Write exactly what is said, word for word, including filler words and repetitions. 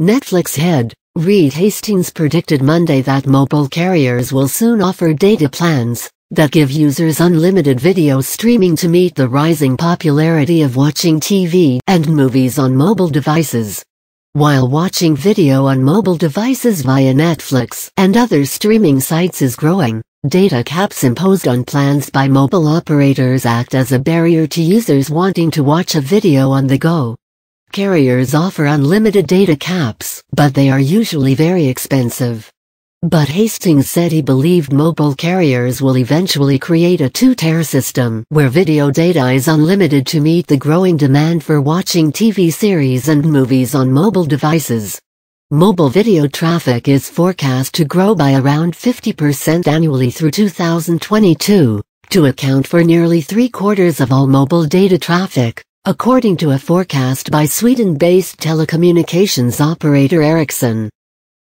Netflix head, Reed Hastings predicted Monday that mobile carriers will soon offer data plans that give users unlimited video streaming to meet the rising popularity of watching T V and movies on mobile devices. While watching video on mobile devices via Netflix and other streaming sites is growing, data caps imposed on plans by mobile operators act as a barrier to users wanting to watch a video on the go. Carriers offer unlimited data caps, but they are usually very expensive. But Hastings said he believed mobile carriers will eventually create a two-tier system where video data is unlimited to meet the growing demand for watching T V series and movies on mobile devices. Mobile video traffic is forecast to grow by around fifty percent annually through two thousand twenty-two, to account for nearly three-quarters of all mobile data traffic, according to a forecast by Sweden-based telecommunications operator Ericsson.